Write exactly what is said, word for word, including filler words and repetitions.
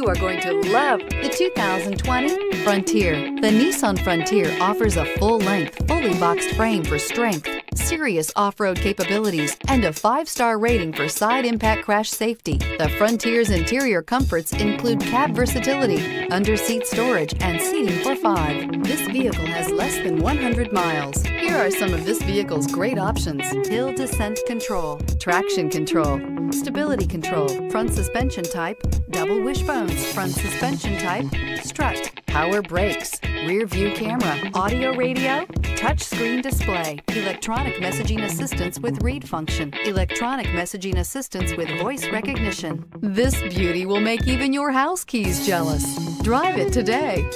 You are going to love the two thousand twenty Frontier. The Nissan Frontier offers a full-length, fully boxed frame for strength, serious off-road capabilities, and a five-star rating for side impact crash safety. The Frontier's interior comforts include cab versatility, under-seat storage, and seating for five. This vehicle has less than one hundred miles. Here are some of this vehicle's great options: hill descent control, traction control, stability control, front suspension type, double wishbones, front suspension type, strut, power brakes, rear view camera, audio radio, touchscreen display, electronic messaging assistance with read function, electronic messaging assistance with voice recognition. This beauty will make even your house keys jealous. Drive it today.